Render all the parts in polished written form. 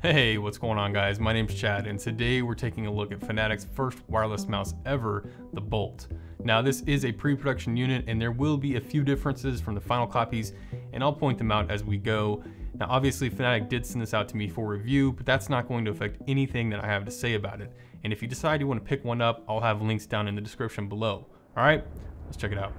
Hey, what's going on guys? My name's Chad and today we're taking a look at Fnatic's first wireless mouse ever, the Bolt. Now this is a pre-production unit and there will be a few differences from the final copies and I'll point them out as we go. Now obviously Fnatic did send this out to me for review, but that's not going to affect anything that I have to say about it. And if you decide you want to pick one up, I'll have links down in the description below. All right, let's check it out.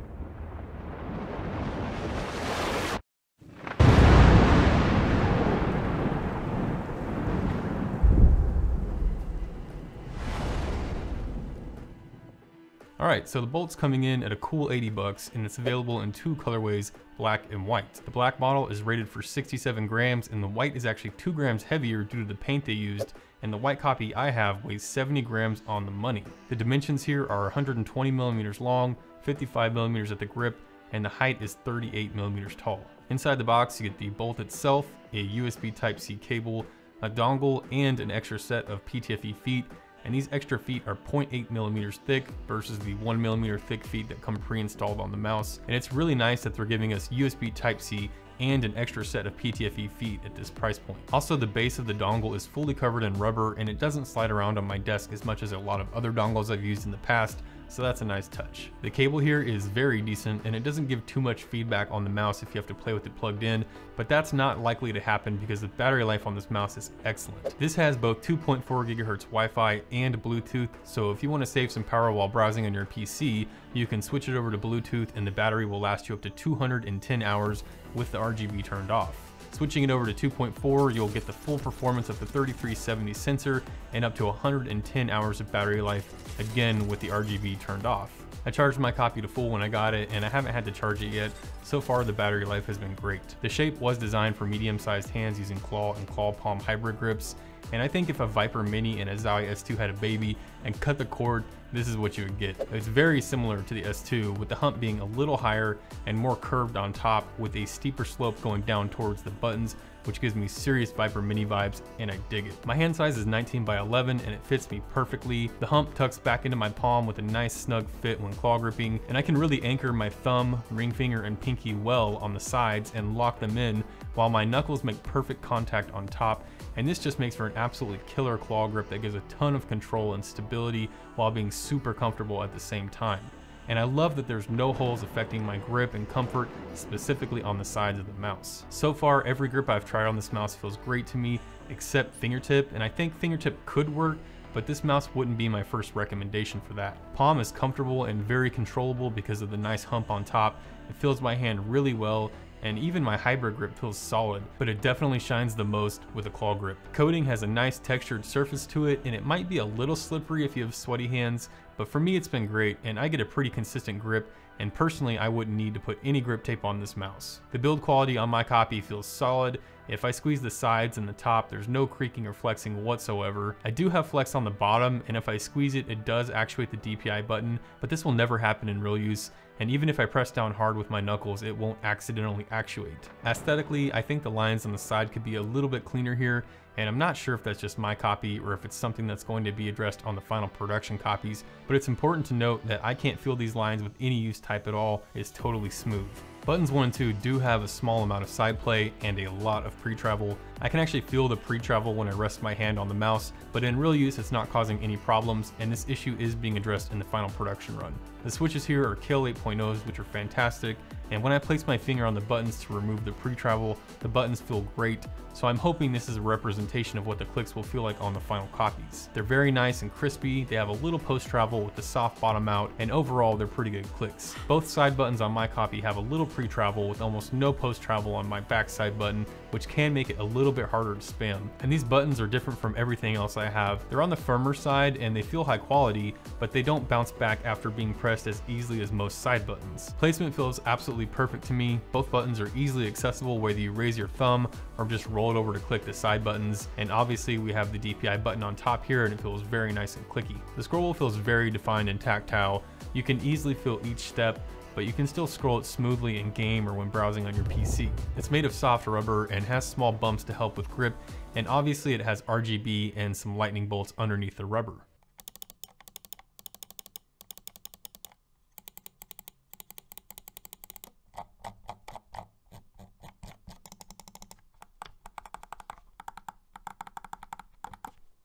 Alright, so the Bolt's coming in at a cool 80 bucks and it's available in two colorways, black and white. The black model is rated for 67 grams and the white is actually 2 grams heavier due to the paint they used, and the white copy I have weighs 70 grams on the money. The dimensions here are 120 millimeters long, 55 millimeters at the grip, and the height is 38 millimeters tall. Inside the box you get the Bolt itself, a USB Type-C cable, a dongle, and an extra set of PTFE feet. And these extra feet are 0.8 millimeters thick versus the 1 millimeter thick feet that come pre-installed on the mouse. And it's really nice that they're giving us USB Type-C and an extra set of PTFE feet at this price point. Also, the base of the dongle is fully covered in rubber and it doesn't slide around on my desk as much as a lot of other dongles I've used in the past, so that's a nice touch. The cable here is very decent and it doesn't give too much feedback on the mouse if you have to play with it plugged in, but that's not likely to happen because the battery life on this mouse is excellent. This has both 2.4 gigahertz Wi-Fi and Bluetooth, so if you want to save some power while browsing on your PC, you can switch it over to Bluetooth and the battery will last you up to 210 hours with the RGB turned off. Switching it over to 2.4, you'll get the full performance of the 3370 sensor and up to 110 hours of battery life, again with the RGB turned off. I charged my copy to full when I got it and I haven't had to charge it yet. So far the battery life has been great. The shape was designed for medium-sized hands using claw and claw palm hybrid grips, and I think if a Viper Mini and a Zowie S2 had a baby and cut the cord, this is what you would get. It's very similar to the S2, with the hump being a little higher and more curved on top with a steeper slope going down towards the buttons, which gives me serious Viper Mini vibes and I dig it. My hand size is 19 by 11 and it fits me perfectly. The hump tucks back into my palm with a nice snug fit when claw gripping, and I can really anchor my thumb, ring finger, and pinky well on the sides and lock them in while my knuckles make perfect contact on top, and this just makes for an absolutely killer claw grip that gives a ton of control and stability while being super comfortable at the same time. And I love that there's no holes affecting my grip and comfort, specifically on the sides of the mouse. So far, every grip I've tried on this mouse feels great to me, except fingertip, and I think fingertip could work, but this mouse wouldn't be my first recommendation for that. Palm is comfortable and very controllable because of the nice hump on top. It fills my hand really well, and even my hybrid grip feels solid, but it definitely shines the most with a claw grip. Coating has a nice textured surface to it, and it might be a little slippery if you have sweaty hands, but for me it's been great and I get a pretty consistent grip, and personally I wouldn't need to put any grip tape on this mouse. The build quality on my copy feels solid. If I squeeze the sides and the top, there's no creaking or flexing whatsoever. I do have flex on the bottom, and if I squeeze it, it does actuate the DPI button, but this will never happen in real use. And even if I press down hard with my knuckles, it won't accidentally actuate. Aesthetically, I think the lines on the side could be a little bit cleaner here, and I'm not sure if that's just my copy or if it's something that's going to be addressed on the final production copies, but it's important to note that I can't feel these lines with any use type at all. It's totally smooth. Buttons 1 and 2 do have a small amount of side play and a lot of pre-travel. I can actually feel the pre-travel when I rest my hand on the mouse, but in real use it's not causing any problems, and this issue is being addressed in the final production run. The switches here are Kailh 8.0s, which are fantastic, and when I place my finger on the buttons to remove the pre-travel, the buttons feel great, so I'm hoping this is a representation of what the clicks will feel like on the final copies. They're very nice and crispy, they have a little post-travel with the soft bottom out, and overall they're pretty good clicks. Both side buttons on my copy have a little pre-travel with almost no post-travel on my backside button, which can make it a little bit harder to spam. And these buttons are different from everything else I have. They're on the firmer side and they feel high quality, but they don't bounce back after being pressed as easily as most side buttons. Placement feels absolutely perfect to me. Both buttons are easily accessible whether you raise your thumb or just roll it over to click the side buttons. And obviously we have the DPI button on top here and it feels very nice and clicky. The scroll wheel feels very defined and tactile. You can easily feel each step, but you can still scroll it smoothly in game or when browsing on your PC. It's made of soft rubber and has small bumps to help with grip, and obviously it has RGB and some lightning bolts underneath the rubber.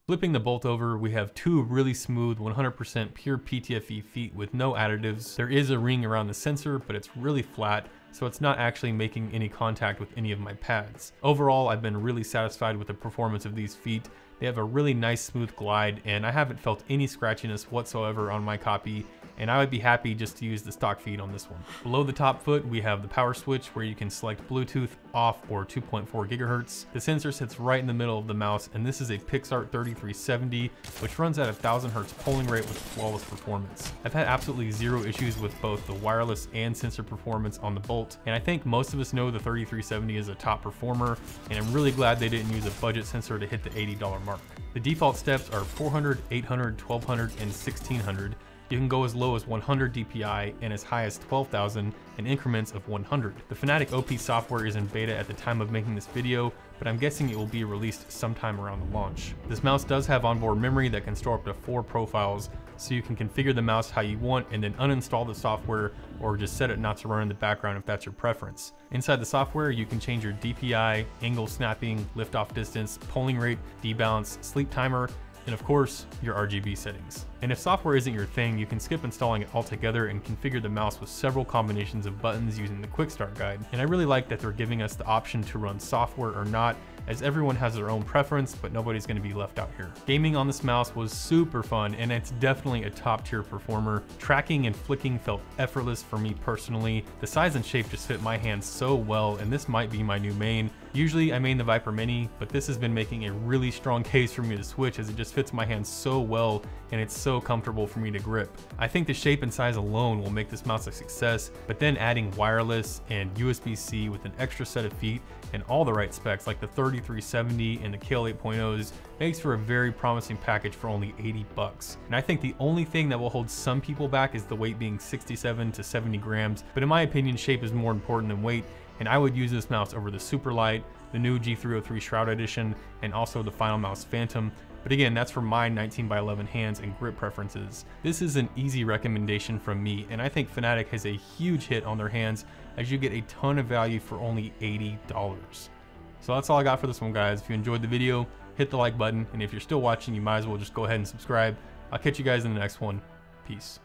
Flipping the Bolt over, we have two really smooth 100% pure PTFE feet with no additives. There is a ring around the sensor, but it's really flat, so it's not actually making any contact with any of my pads. Overall, I've been really satisfied with the performance of these feet. They have a really nice smooth glide, and I haven't felt any scratchiness whatsoever on my copy, and I would be happy just to use the stock feet on this one. Below the top foot, we have the power switch where you can select Bluetooth, off, or 2.4 gigahertz. The sensor sits right in the middle of the mouse, and this is a PixArt 3370, which runs at 1000 hertz polling rate with flawless performance. I've had absolutely zero issues with both the wireless and sensor performance on the Bolt, and I think most of us know the 3370 is a top performer, and I'm really glad they didn't use a budget sensor to hit the $80 mark. The default steps are 400, 800, 1200, and 1600. You can go as low as 100 DPI and as high as 12,000 in increments of 100. The Fnatic OP software is in beta at the time of making this video, but I'm guessing it will be released sometime around the launch. This mouse does have onboard memory that can store up to 4 profiles, so you can configure the mouse how you want and then uninstall the software or just set it not to run in the background if that's your preference. Inside the software, you can change your DPI, angle snapping, liftoff distance, polling rate, debounce, sleep timer, and of course, your RGB settings. And if software isn't your thing, you can skip installing it altogether and configure the mouse with several combinations of buttons using the quick start guide. And I really like that they're giving us the option to run software or not, as everyone has their own preference, but nobody's gonna be left out here. Gaming on this mouse was super fun, and it's definitely a top tier performer. Tracking and flicking felt effortless for me personally. The size and shape just fit my hands so well, and this might be my new main. Usually I main the Viper Mini, but this has been making a really strong case for me to switch, as it just fits my hands so well and it's so comfortable for me to grip. I think the shape and size alone will make this mouse a success, but then adding wireless and USB-C with an extra set of feet and all the right specs like the 3370 and the Kailh 8.0s makes for a very promising package for only $80. And I think the only thing that will hold some people back is the weight being 67 to 70 grams, but in my opinion, shape is more important than weight, and I would use this mouse over the Superlight, the new G303 Shroud Edition, and also the Finalmouse Phantom. But again, that's for my 19:11 hands and grip preferences. This is an easy recommendation from me, and I think Fnatic has a huge hit on their hands, as you get a ton of value for only $80. So that's all I got for this one, guys. If you enjoyed the video, hit the like button, and if you're still watching, you might as well just go ahead and subscribe. I'll catch you guys in the next one. Peace.